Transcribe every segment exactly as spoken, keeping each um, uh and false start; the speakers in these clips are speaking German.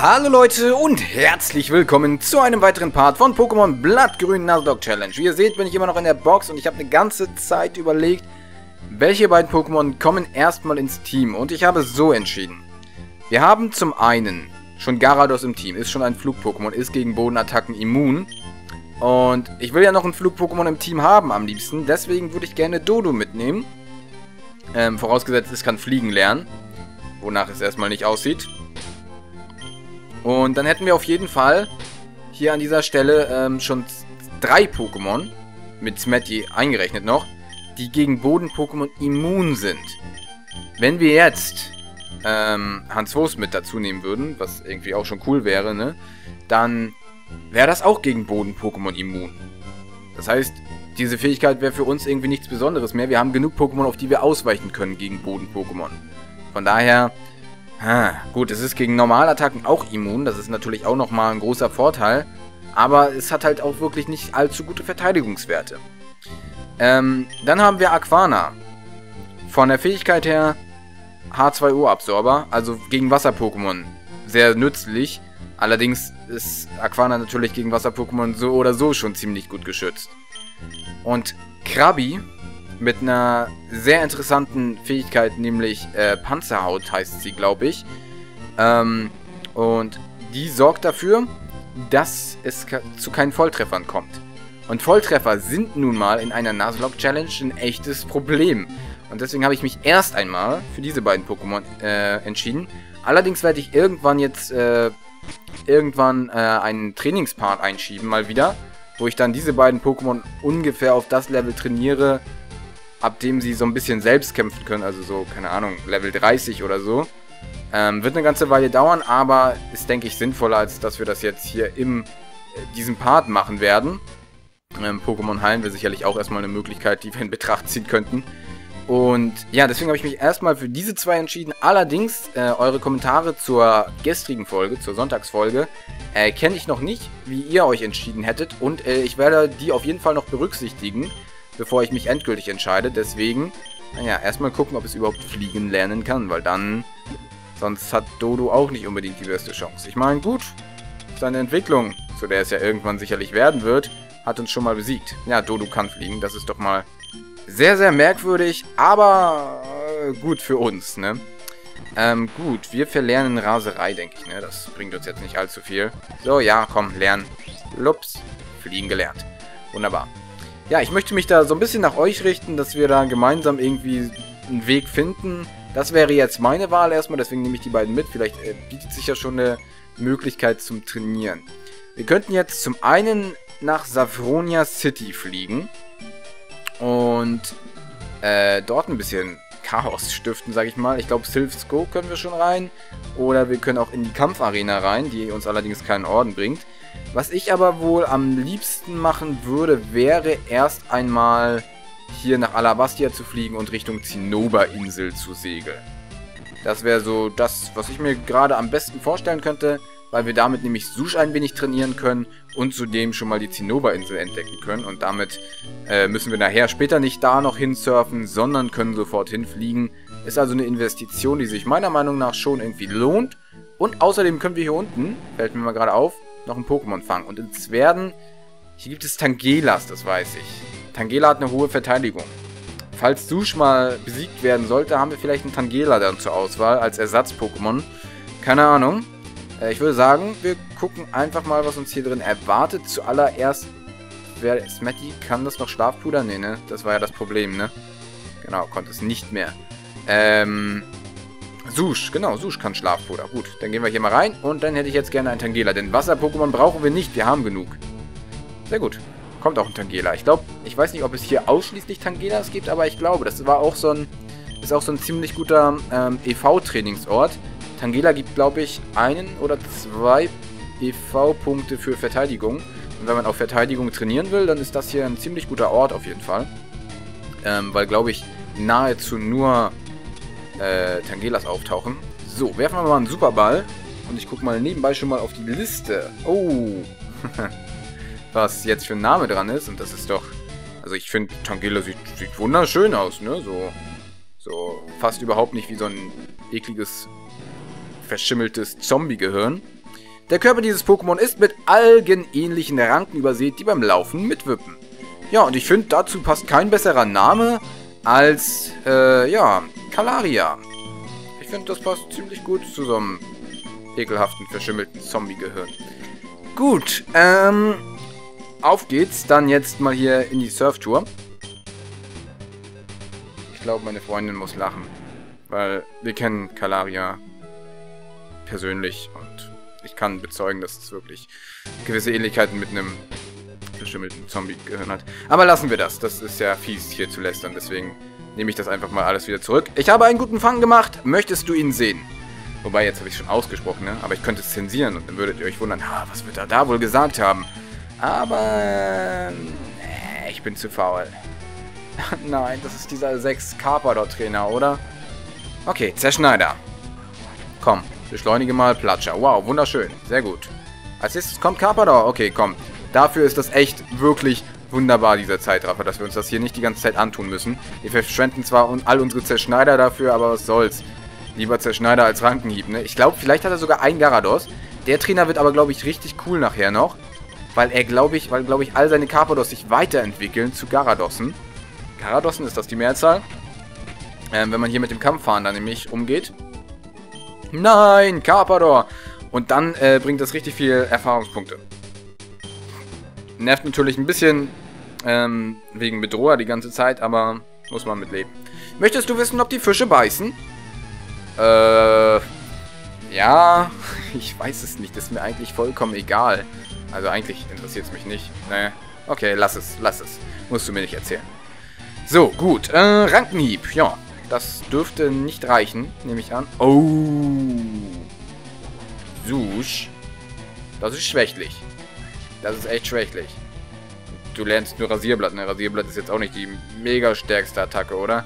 Hallo Leute und herzlich willkommen zu einem weiteren Part von Pokémon Blattgrün Nuzlocke Challenge. Wie ihr seht, bin ich immer noch in der Box und ich habe eine ganze Zeit überlegt, welche beiden Pokémon kommen erstmal ins Team. Und ich habe so entschieden. Wir haben zum einen schon Garados im Team, ist schon ein Flug-Pokémon, ist gegen Bodenattacken immun. Und ich will ja noch ein Flug-Pokémon im Team haben am liebsten, deswegen würde ich gerne Doduo mitnehmen. Ähm, vorausgesetzt, es kann fliegen lernen, wonach es erstmal nicht aussieht. Und dann hätten wir auf jeden Fall hier an dieser Stelle ähm, schon drei Pokémon, mit Smetty eingerechnet noch, die gegen Boden-Pokémon immun sind. Wenn wir jetzt ähm, H zwei O mit dazu nehmen würden, was irgendwie auch schon cool wäre, ne, dann wäre das auch gegen Boden-Pokémon immun. Das heißt, diese Fähigkeit wäre für uns irgendwie nichts Besonderes mehr. Wir haben genug Pokémon, auf die wir ausweichen können gegen Boden-Pokémon. Von daher... Ha, gut, es ist gegen Normalattacken auch immun, das ist natürlich auch nochmal ein großer Vorteil, aber es hat halt auch wirklich nicht allzu gute Verteidigungswerte. Ähm, dann haben wir Aquana. Von der Fähigkeit her H zwei O Absorber, also gegen Wasser-Pokémon sehr nützlich, allerdings ist Aquana natürlich gegen Wasser-Pokémon so oder so schon ziemlich gut geschützt. Und Krabby mit einer sehr interessanten Fähigkeit, nämlich äh, Panzerhaut heißt sie, glaube ich. Ähm, und die sorgt dafür, dass es zu keinen Volltreffern kommt. Und Volltreffer sind nun mal in einer Nuzlocke-Challenge ein echtes Problem. Und deswegen habe ich mich erst einmal für diese beiden Pokémon äh, entschieden. Allerdings werde ich irgendwann jetzt äh, irgendwann äh, einen Trainingspart einschieben, mal wieder, wo ich dann diese beiden Pokémon ungefähr auf das Level trainiere, ab dem sie so ein bisschen selbst kämpfen können, also so, keine Ahnung, Level dreißig oder so. Ähm, wird eine ganze Weile dauern, aber ist, denke ich, sinnvoller, als dass wir das jetzt hier in äh, diesem Part machen werden. Ähm, Pokémon heilen wäre sicherlich auch erstmal eine Möglichkeit, die wir in Betracht ziehen könnten. Und ja, deswegen habe ich mich erstmal für diese zwei entschieden. Allerdings, äh, eure Kommentare zur gestrigen Folge, zur Sonntagsfolge, äh, kenne ich noch nicht, wie ihr euch entschieden hättet. Und äh, ich werde die auf jeden Fall noch berücksichtigen, bevor ich mich endgültig entscheide. Deswegen, naja, erstmal gucken, ob es überhaupt fliegen lernen kann, weil dann, sonst hat Doduo auch nicht unbedingt die beste Chance. Ich meine, gut, seine Entwicklung, zu der es ja irgendwann sicherlich werden wird, hat uns schon mal besiegt. Ja, Doduo kann fliegen, das ist doch mal sehr, sehr merkwürdig, aber äh, gut für uns, ne? Ähm, gut, wir verlernen Raserei, denke ich, ne? Das bringt uns jetzt nicht allzu viel. So, ja, komm, lernen. Lups, fliegen gelernt. Wunderbar. Ja, ich möchte mich da so ein bisschen nach euch richten, dass wir da gemeinsam irgendwie einen Weg finden. Das wäre jetzt meine Wahl erstmal, deswegen nehme ich die beiden mit. Vielleicht äh, bietet sich ja schon eine Möglichkeit zum Trainieren. Wir könnten jetzt zum einen nach Saphronia City fliegen und äh, dort ein bisschen Chaos stiften, sage ich mal. Ich glaube, Sylph's Go können wir schon rein oder wir können auch in die Kampfarena rein, die uns allerdings keinen Orden bringt. Was ich aber wohl am liebsten machen würde, wäre erst einmal hier nach Alabastia zu fliegen und Richtung Zinnober-Insel zu segeln. Das wäre so das, was ich mir gerade am besten vorstellen könnte, weil wir damit nämlich Sush ein wenig trainieren können und zudem schon mal die Zinnober-Insel entdecken können. Und damit äh, müssen wir nachher später nicht da noch hinsurfen, sondern können sofort hinfliegen. Ist also eine Investition, die sich meiner Meinung nach schon irgendwie lohnt. Und außerdem können wir hier unten, fällt mir mal gerade auf, noch ein Pokémon fangen. Und in Zwerden, hier gibt es Tangelas, das weiß ich. Tangela hat eine hohe Verteidigung. Falls Sush mal besiegt werden sollte, haben wir vielleicht einen Tangela dann zur Auswahl als Ersatz-Pokémon. Keine Ahnung. Äh, ich würde sagen, wir gucken einfach mal, was uns hier drin erwartet. Zuallererst, wer ist Smetty? Kann das noch Schlafpuder? Nee, ne? Das war ja das Problem, ne? Genau, konnte es nicht mehr. Ähm... Sush, genau, Sush kann Schlafpuder. Gut, dann gehen wir hier mal rein und dann hätte ich jetzt gerne einen Tangela, denn Wasser-Pokémon brauchen wir nicht, wir haben genug. Sehr gut, kommt auch ein Tangela. Ich glaube, ich weiß nicht, ob es hier ausschließlich Tangelas gibt, aber ich glaube, das war auch so ein, ist auch so ein ziemlich guter ähm, E V-Trainingsort. Tangela gibt, glaube ich, einen oder zwei E V-Punkte für Verteidigung. Und wenn man auf Verteidigung trainieren will, dann ist das hier ein ziemlich guter Ort auf jeden Fall. Ähm, weil, glaube ich, nahezu nur... Äh, Tangelas auftauchen. So, werfen wir mal einen Superball. Und ich gucke mal nebenbei schon mal auf die Liste. Oh. Was jetzt für ein Name dran ist. Und das ist doch... Also ich finde, Tangela sieht, sieht wunderschön aus, ne? So, so fast überhaupt nicht wie so ein ekliges, verschimmeltes Zombie-Gehirn. Der Körper dieses Pokémon ist mit algenähnlichen Ranken übersät, die beim Laufen mitwippen. Ja, und ich finde, dazu passt kein besserer Name als, äh, ja, Kalaria. Ich finde, das passt ziemlich gut zu so einem ekelhaften, verschimmelten Zombie-Gehirn. Gut, ähm, auf geht's dann jetzt mal hier in die Surftour. Ich glaube, meine Freundin muss lachen, weil wir kennen Kalaria persönlich und ich kann bezeugen, dass es wirklich gewisse Ähnlichkeiten mit einem verschimmelten Zombie-Gehirn hat. Aber lassen wir das. Das ist ja fies, hier zu lästern. Deswegen nehme ich das einfach mal alles wieder zurück. Ich habe einen guten Fang gemacht. Möchtest du ihn sehen? Wobei, jetzt habe ich es schon ausgesprochen, ne? Aber ich könnte es zensieren und dann würdet ihr euch wundern, ha, was wird er da wohl gesagt haben? Aber nee, ich bin zu faul. Nein, das ist dieser sechs Karpador-Trainer, oder? Okay, Zerschneider. Komm, beschleunige mal Platscher. Wow, wunderschön. Sehr gut. Als nächstes kommt Karpador. Okay, komm. Dafür ist das echt wirklich wunderbar, dieser Zeitraffer, dass wir uns das hier nicht die ganze Zeit antun müssen. Wir verschwenden zwar all unsere Zerschneider dafür, aber was soll's. Lieber Zerschneider als Rankenhieb, ne? Ich glaube, vielleicht hat er sogar einen Garados. Der Trainer wird aber, glaube ich, richtig cool nachher noch. Weil er, glaube ich, weil, glaube ich, all seine Karpados sich weiterentwickeln zu Garadossen. Garadossen, ist das die Mehrzahl? Ähm, wenn man hier mit dem Kampffahren dann nämlich umgeht. Nein, Karpador! Und dann äh, bringt das richtig viel Erfahrungspunkte. Nervt natürlich ein bisschen ähm, wegen Bedroher die ganze Zeit, aber muss man mitleben. Möchtest du wissen, ob die Fische beißen? Äh, ja, ich weiß es nicht. Das ist mir eigentlich vollkommen egal. Also eigentlich interessiert es mich nicht. Naja, okay, lass es, lass es. Musst du mir nicht erzählen. So, gut. Äh, Rankenhieb. Ja, das dürfte nicht reichen, nehme ich an. Oh. Susch. Das ist schwächlich. Das ist echt schwächlich. Du lernst nur Rasierblatt, ne? Rasierblatt ist jetzt auch nicht die mega stärkste Attacke, oder?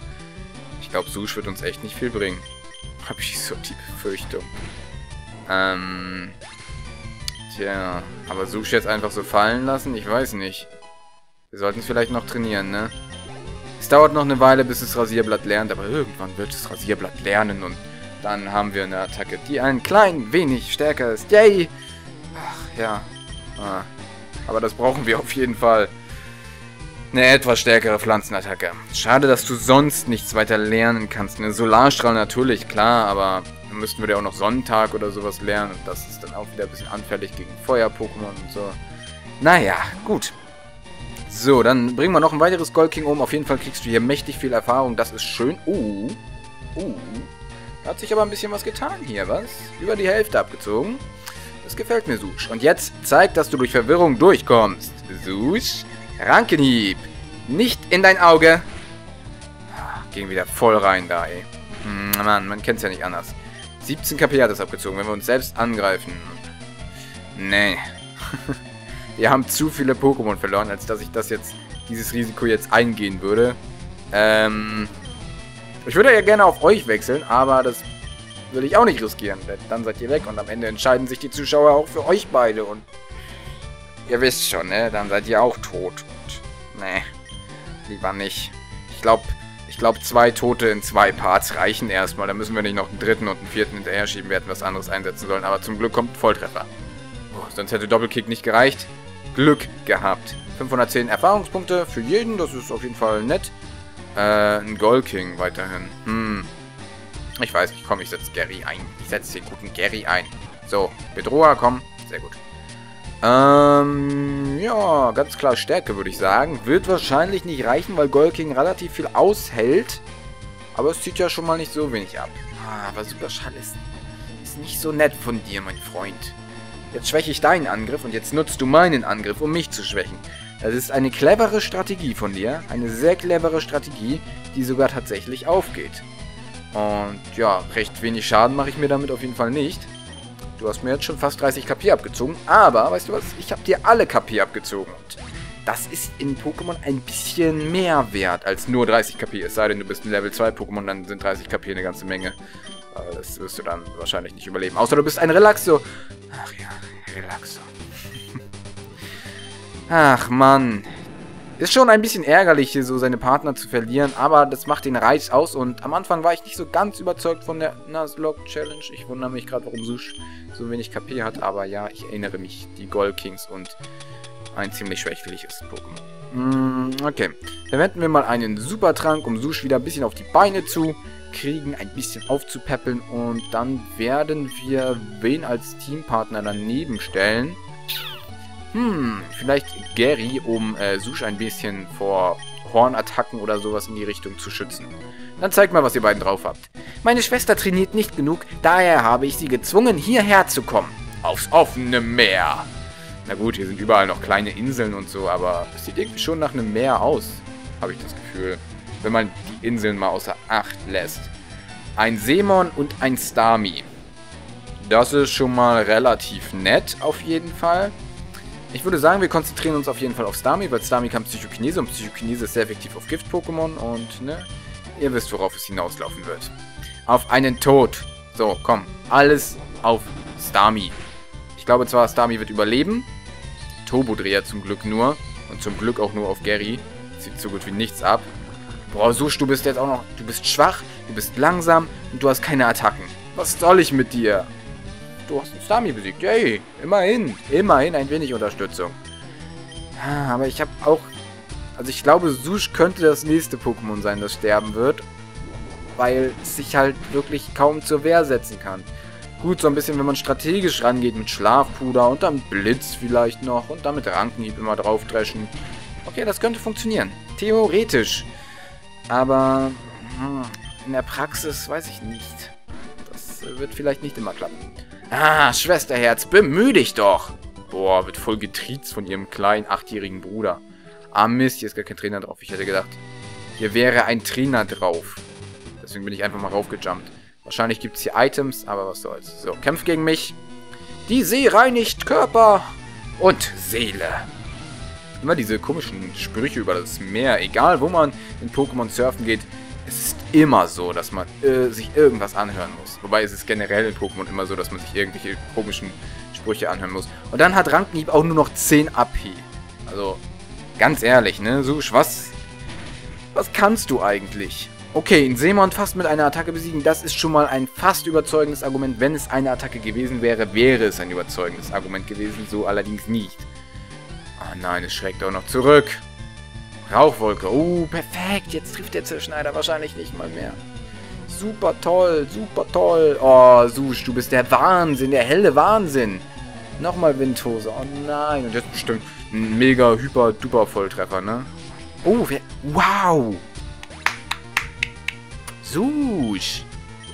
Ich glaube, Susch wird uns echt nicht viel bringen. Habe ich so die Befürchtung. Ähm... Tja, aber Susch jetzt einfach so fallen lassen? Ich weiß nicht. Wir sollten es vielleicht noch trainieren, ne? Es dauert noch eine Weile, bis es Rasierblatt lernt, aber irgendwann wird es Rasierblatt lernen und dann haben wir eine Attacke, die ein klein wenig stärker ist. Yay! Ach, ja. Ah. Aber das brauchen wir auf jeden Fall. Eine etwas stärkere Pflanzenattacke. Schade, dass du sonst nichts weiter lernen kannst. Eine Solarstrahl natürlich, klar, aber dann müssten wir ja auch noch Sonnentag oder sowas lernen. Und das ist dann auch wieder ein bisschen anfällig gegen Feuer-Pokémon und so. Naja, gut. So, dann bringen wir noch ein weiteres Goldking um. Auf jeden Fall kriegst du hier mächtig viel Erfahrung. Das ist schön. Uh. Uh. Da hat sich aber ein bisschen was getan hier, was? Über die Hälfte abgezogen. Das gefällt mir, Susch. Und jetzt zeig, dass du durch Verwirrung durchkommst. Susch. Rankenhieb. Nicht in dein Auge. Ach, gehen wieder voll rein da, ey. Mann, man kennt's ja nicht anders. siebzehn KP hat es abgezogen, wenn wir uns selbst angreifen. Nee. Wir haben zu viele Pokémon verloren, als dass ich das jetzt, dieses Risiko jetzt eingehen würde. Ähm. Ich würde ja gerne auf euch wechseln, aber das will ich auch nicht riskieren. Dann seid ihr weg und am Ende entscheiden sich die Zuschauer auch für euch beide und ihr wisst schon, ne? Dann seid ihr auch tot. Und nee, lieber nicht. Ich glaube, ich glaub, zwei Tote in zwei Parts reichen erstmal. Da müssen wir nicht noch einen dritten und einen vierten hinterher schieben. Wir hätten was anderes einsetzen sollen. Aber zum Glück kommt ein Volltreffer. Oh, sonst hätte Doppelkick nicht gereicht. Glück gehabt. fünfhundertzehn Erfahrungspunkte für jeden. Das ist auf jeden Fall nett. Äh, ein Goldking weiterhin. Hm. Ich weiß nicht. Komm, ich setze Gary ein. Ich setze den guten Gary ein. So, Bedroher, komm. Sehr gut. Ähm, ja, ganz klar Stärke, würde ich sagen. Wird wahrscheinlich nicht reichen, weil Goldking relativ viel aushält. Aber es zieht ja schon mal nicht so wenig ab. Ah, aber Superschall ist, ist nicht so nett von dir, mein Freund. Jetzt schwäche ich deinen Angriff und jetzt nutzt du meinen Angriff, um mich zu schwächen. Das ist eine clevere Strategie von dir. Eine sehr clevere Strategie, die sogar tatsächlich aufgeht. Und ja, recht wenig Schaden mache ich mir damit auf jeden Fall nicht. Du hast mir jetzt schon fast dreißig KP abgezogen, aber, weißt du was, ich habe dir alle K P abgezogen. Und das ist in Pokémon ein bisschen mehr wert als nur dreißig KP. Es sei denn, du bist ein Level zwei Pokémon, dann sind dreißig KP eine ganze Menge. Das wirst du dann wahrscheinlich nicht überleben. Außer du bist ein Relaxo. Ach ja, Relaxo. Ach Mann. Ist schon ein bisschen ärgerlich, hier so seine Partner zu verlieren, aber das macht den Reiz aus. Und am Anfang war ich nicht so ganz überzeugt von der Nuzlocke-Challenge. Ich wundere mich gerade, warum Sush so wenig K P hat, aber ja, ich erinnere mich, die Goldkings und ein ziemlich schwächliches Pokémon. Mm, okay, verwenden wir mal einen Supertrank, um Sush wieder ein bisschen auf die Beine zu kriegen, ein bisschen aufzupäppeln. Und dann werden wir wen als Teampartner daneben stellen? Hm, vielleicht Gary, um äh, Sush ein bisschen vor Hornattacken oder sowas in die Richtung zu schützen. Dann zeigt mal, was ihr beiden drauf habt. Meine Schwester trainiert nicht genug, daher habe ich sie gezwungen, hierher zu kommen. Aufs offene Meer. Na gut, hier sind überall noch kleine Inseln und so, aber es sieht irgendwie schon nach einem Meer aus, habe ich das Gefühl. Wenn man die Inseln mal außer Acht lässt. Ein Seemon und ein Starmie. Das ist schon mal relativ nett, auf jeden Fall. Ich würde sagen, wir konzentrieren uns auf jeden Fall auf Starmie, weil Starmie kann Psychokinese und Psychokinese ist sehr effektiv auf Gift-Pokémon und, ne, ihr wisst, worauf es hinauslaufen wird. Auf einen Tod. So, komm, alles auf Starmie. Ich glaube zwar, Starmie wird überleben, Turbodreher zum Glück nur und zum Glück auch nur auf Gary. Zieht so gut wie nichts ab. Boah, Sush, du bist jetzt auch noch, du bist schwach, du bist langsam und du hast keine Attacken. Was soll ich mit dir? Du hast einen Starmie besiegt. Yay, immerhin. Immerhin ein wenig Unterstützung. Aber ich habe auch... Also ich glaube, Sush könnte das nächste Pokémon sein, das sterben wird. Weil es sich halt wirklich kaum zur Wehr setzen kann. Gut, so ein bisschen, wenn man strategisch rangeht mit Schlafpuder und dann Blitz vielleicht noch. Und dann mit Rankenhieb immer draufdreschen. Okay, das könnte funktionieren. Theoretisch. Aber in der Praxis weiß ich nicht. Das wird vielleicht nicht immer klappen. Ah, Schwesterherz, bemühe dich doch. Boah, wird voll getriezt von ihrem kleinen achtjährigen Bruder. Ah Mist, hier ist gar kein Trainer drauf. Ich hätte gedacht, hier wäre ein Trainer drauf. Deswegen bin ich einfach mal raufgejumpt. Wahrscheinlich gibt es hier Items, aber was soll's. So, kämpf gegen mich. Die See reinigt Körper und Seele. Immer diese komischen Sprüche über das Meer. Egal, wo man in Pokémon surfen geht, es ist immer so, dass man äh, sich irgendwas anhören muss. Wobei es ist generell in Pokémon immer so, dass man sich irgendwelche komischen Sprüche anhören muss. Und dann hat Rankenhieb auch nur noch zehn A P. Also, ganz ehrlich, ne? Sush, was, was kannst du eigentlich? Okay, einen Seemon fast mit einer Attacke besiegen, das ist schon mal ein fast überzeugendes Argument. Wenn es eine Attacke gewesen wäre, wäre es ein überzeugendes Argument gewesen. So allerdings nicht. Ah nein, es schreckt auch noch zurück. Rauchwolke. Oh, perfekt. Jetzt trifft der Zerschneider wahrscheinlich nicht mal mehr. Super toll, super toll. Oh, Sush, du bist der Wahnsinn, der helle Wahnsinn. Nochmal Windhose. Oh nein. Und jetzt bestimmt ein mega, hyper, duper Volltreffer, ne? Oh, wer... Wow. Sush.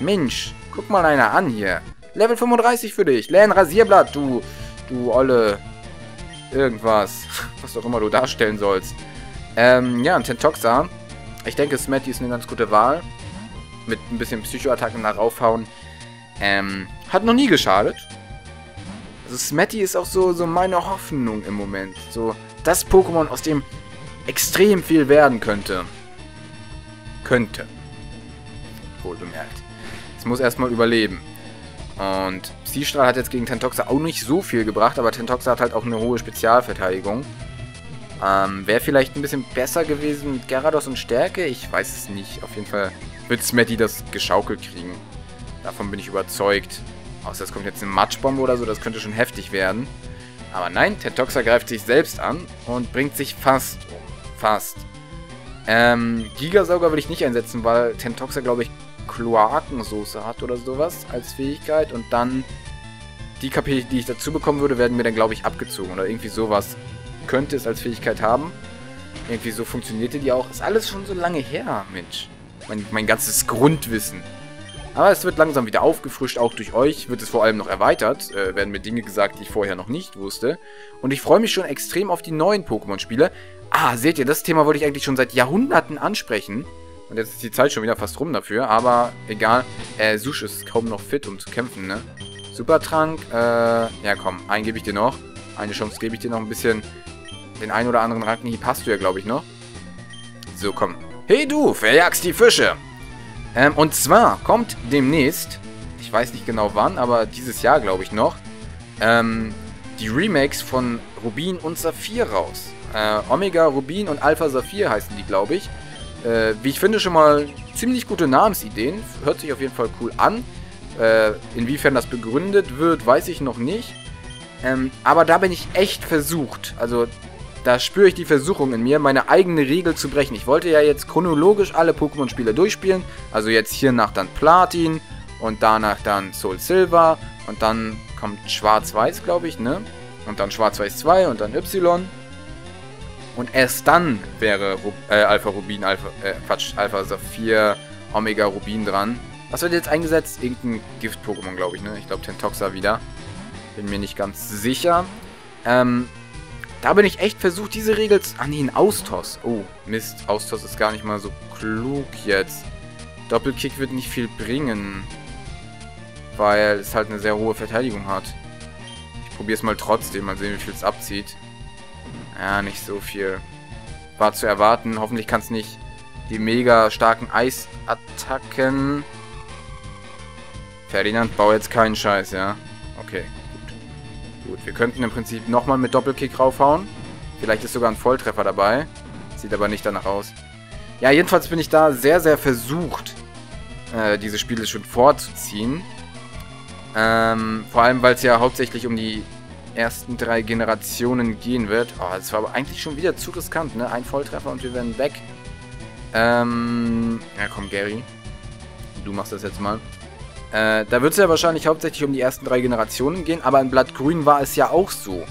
Mensch, guck mal einer an hier. Level fünfunddreißig für dich. Lern Rasierblatt, du... Du olle... Irgendwas. Was auch immer du darstellen sollst. Ähm, ja, ein Tentoxa. Ich denke, Smetty ist eine ganz gute Wahl. Mit ein bisschen Psychoattacken nach raufhauen. Ähm, hat noch nie geschadet. Also Smetty ist auch so, so meine Hoffnung im Moment. So das Pokémon, aus dem extrem viel werden könnte. Könnte. Wohl bemerkt. Es muss erstmal überleben. Und Psystrahl hat jetzt gegen Tentoxa auch nicht so viel gebracht, aber Tentoxa hat halt auch eine hohe Spezialverteidigung. Ähm, wäre vielleicht ein bisschen besser gewesen mit Garados und Stärke? Ich weiß es nicht. Auf jeden Fall wird Smetty das geschaukelt kriegen. Davon bin ich überzeugt. Außer es kommt jetzt eine Matschbombe oder so, das könnte schon heftig werden. Aber nein, Tentoxa greift sich selbst an und bringt sich fast um. Fast. Ähm, Gigasauger würde ich nicht einsetzen, weil Tentoxa, glaube ich, Kloakensoße hat oder sowas als Fähigkeit. Und dann die K P, die ich dazu bekommen würde, werden mir dann, glaube ich, abgezogen oder irgendwie sowas. Könnte es als Fähigkeit haben. Irgendwie so funktionierte die auch. Ist alles schon so lange her, Mensch. Mein, mein ganzes Grundwissen. Aber es wird langsam wieder aufgefrischt, auch durch euch. Wird es vor allem noch erweitert. Äh, werden mir Dinge gesagt, die ich vorher noch nicht wusste. Und ich freue mich schon extrem auf die neuen Pokémon-Spiele. Ah, seht ihr, das Thema wollte ich eigentlich schon seit Jahrhunderten ansprechen. Und jetzt ist die Zeit schon wieder fast rum dafür. Aber egal. Äh, Sush ist kaum noch fit, um zu kämpfen, ne? Supertrank. Äh, ja komm, einen gebe ich dir noch. Eine Chance gebe ich dir noch ein bisschen... Den einen oder anderen Rankenhieb hast du ja, glaube ich, noch. So, komm. Hey du, verjagst die Fische. Ähm, und zwar kommt demnächst, ich weiß nicht genau wann, aber dieses Jahr, glaube ich, noch, ähm, die Remakes von Rubin und Saphir raus. Äh, Omega Rubin und Alpha Saphir heißen die, glaube ich. Äh, wie ich finde, schon mal ziemlich gute Namensideen. Hört sich auf jeden Fall cool an. Äh, inwiefern das begründet wird, weiß ich noch nicht. Ähm, aber da bin ich echt versucht. Also, da spüre ich die Versuchung in mir, meine eigene Regel zu brechen. Ich wollte ja jetzt chronologisch alle Pokémon-Spiele durchspielen. Also jetzt hier nach dann Platin und danach dann Soul Silver und dann kommt Schwarz-Weiß, glaube ich, ne? Und dann Schwarz-Weiß zwei und dann Y. Und erst dann wäre äh, Alpha Rubin, Alpha, äh, Quatsch, Alpha Saphir, Omega Rubin dran. Was wird jetzt eingesetzt? Irgendein Gift-Pokémon, glaube ich, ne? Ich glaube Tentoxa wieder. Bin mir nicht ganz sicher. Ähm, da bin ich echt versucht, diese Regel zu... Ah, nee, ein Austoss. Oh, Mist. Austoss ist gar nicht mal so klug jetzt. Doppelkick wird nicht viel bringen. Weil es halt eine sehr hohe Verteidigung hat. Ich probiere es mal trotzdem. Mal sehen, wie viel es abzieht. Ja, nicht so viel. War zu erwarten. Hoffentlich kann es nicht die mega starken Eisattacken... Ferdinand, bau jetzt keinen Scheiß, ja? Okay. Gut, wir könnten im Prinzip nochmal mit Doppelkick raufhauen. Vielleicht ist sogar ein Volltreffer dabei. Sieht aber nicht danach aus. Ja, jedenfalls bin ich da sehr, sehr versucht, äh, diese Spiele schon vorzuziehen. Ähm, vor allem, weil es ja hauptsächlich um die ersten drei Generationen gehen wird. Oh, das war aber eigentlich schon wieder zu riskant, ne? Ein Volltreffer und wir werden weg. Ähm, ja komm, Gary. Du machst das jetzt mal. Äh, da wird es ja wahrscheinlich hauptsächlich um die ersten drei Generationen gehen, aber in Blattgrün war es ja auch so,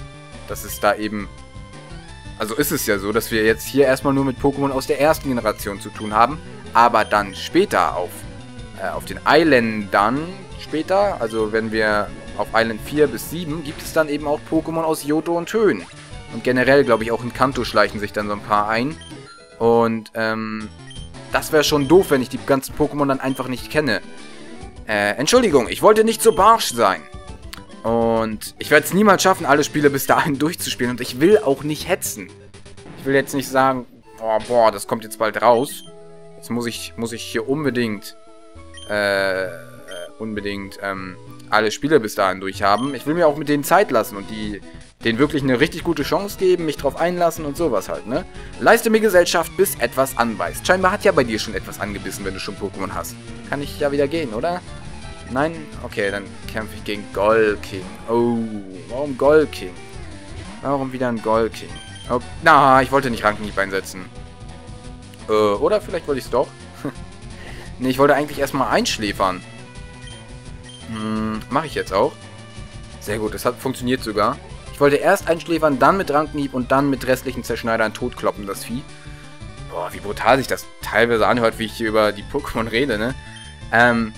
dass es da eben... Also ist es ja so, dass wir jetzt hier erstmal nur mit Pokémon aus der ersten Generation zu tun haben, aber dann später auf, äh, auf den Islandern später, also wenn wir auf Island vier bis sieben, gibt es dann eben auch Pokémon aus Johto und Hoenn. Und generell, glaube ich, auch in Kanto schleichen sich dann so ein paar ein. Und ähm, das wäre schon doof, wenn ich die ganzen Pokémon dann einfach nicht kenne. Äh, Entschuldigung, ich wollte nicht so barsch sein. Und ich werde es niemals schaffen, alle Spiele bis dahin durchzuspielen. Und ich will auch nicht hetzen. Ich will jetzt nicht sagen, boah, boah, das kommt jetzt bald raus. Jetzt muss ich, muss ich hier unbedingt, äh, unbedingt, ähm, alle Spiele bis dahin durchhaben. Ich will mir auch mit denen Zeit lassen und die, denen wirklich eine richtig gute Chance geben, mich drauf einlassen und sowas halt, ne? Leiste mir Gesellschaft, bis etwas anbeißt. Scheinbar hat ja bei dir schon etwas angebissen, wenn du schon Pokémon hast. Kann ich ja wieder gehen, oder? Nein? Okay, dann kämpfe ich gegen Goldking. Oh, warum Goldking? Warum wieder ein Goldking? Oh, na, ich wollte nicht Rankenhieb einsetzen. Äh, oder vielleicht wollte ich es doch. Ne, ich wollte eigentlich erstmal einschläfern. Hm, mache ich jetzt auch. Sehr gut, es hat funktioniert sogar. Ich wollte erst einschläfern, dann mit Rankenhieb und dann mit restlichen Zerschneidern totkloppen, das Vieh. Boah, wie brutal sich das teilweise anhört, wie ich hier über die Pokémon rede, ne? Ähm,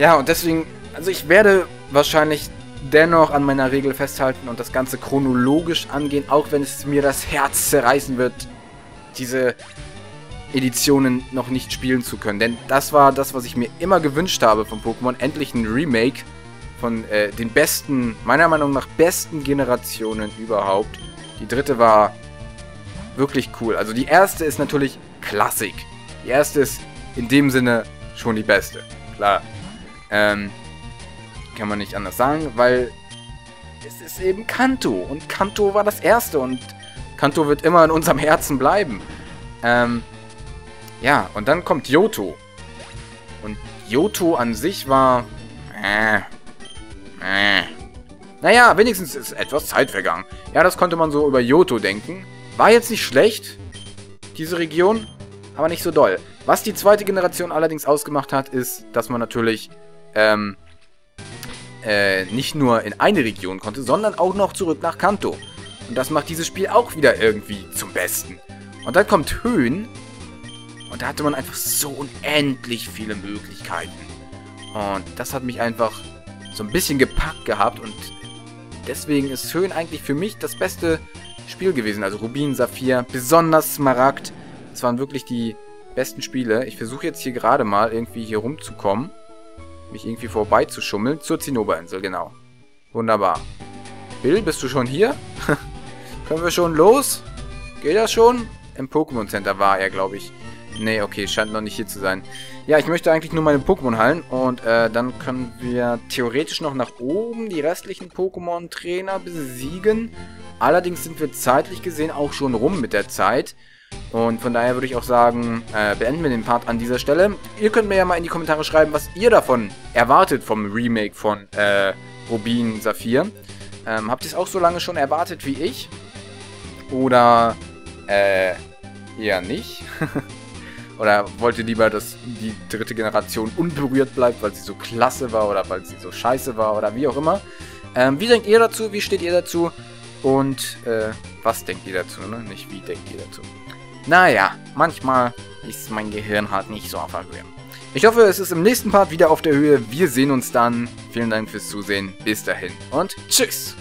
ja, und deswegen, also ich werde wahrscheinlich dennoch an meiner Regel festhalten und das Ganze chronologisch angehen, auch wenn es mir das Herz zerreißen wird, diese Editionen noch nicht spielen zu können. Denn das war das, was ich mir immer gewünscht habe von Pokémon, endlich ein Remake von äh, den besten, meiner Meinung nach besten Generationen überhaupt. Die dritte war wirklich cool. Also die erste ist natürlich Klassik. Die erste ist in dem Sinne schon die beste. Klar. Ähm, kann man nicht anders sagen, weil es ist eben Kanto. Und Kanto war das erste und Kanto wird immer in unserem Herzen bleiben. Ähm, ja, und dann kommt Johto. Und Johto an sich war... Äh, äh. Naja, wenigstens ist etwas Zeit vergangen. Ja, das konnte man so über Johto denken. War jetzt nicht schlecht, diese Region, aber nicht so doll. Was die zweite Generation allerdings ausgemacht hat, ist, dass man natürlich ähm, äh, nicht nur in eine Region konnte, sondern auch noch zurück nach Kanto. Und das macht dieses Spiel auch wieder irgendwie zum Besten. Und dann kommt Hoenn und da hatte man einfach so unendlich viele Möglichkeiten. Und das hat mich einfach so ein bisschen gepackt gehabt und deswegen ist Hoenn eigentlich für mich das beste Spiel gewesen, also Rubin, Saphir, besonders Smaragd. Das waren wirklich die besten Spiele. Ich versuche jetzt hier gerade mal irgendwie hier rumzukommen. Mich irgendwie vorbeizuschummeln. Zur Zinnoberinsel, genau. Wunderbar. Bill, bist du schon hier? Können wir schon los? Geht das schon? Im Pokémon Center war er, glaube ich. Nee, okay, scheint noch nicht hier zu sein. Ja, ich möchte eigentlich nur meine Pokémon heilen. Und äh, dann können wir theoretisch noch nach oben die restlichen Pokémon-Trainer besiegen. Allerdings sind wir zeitlich gesehen auch schon rum mit der Zeit. Und von daher würde ich auch sagen, äh, beenden wir den Part an dieser Stelle. Ihr könnt mir ja mal in die Kommentare schreiben, was ihr davon erwartet vom Remake von äh, Rubin Saphir. Ähm, habt ihr es auch so lange schon erwartet wie ich? Oder äh, eher nicht? Oder wollt ihr lieber, dass die dritte Generation unberührt bleibt, weil sie so klasse war oder weil sie so scheiße war oder wie auch immer? Ähm, wie denkt ihr dazu? Wie steht ihr dazu? Und äh, was denkt ihr dazu? Ne? Nicht wie denkt ihr dazu? Naja, manchmal ist mein Gehirn halt nicht so auf der Höhe. Ich hoffe, es ist im nächsten Part wieder auf der Höhe. Wir sehen uns dann. Vielen Dank fürs Zusehen. Bis dahin und tschüss!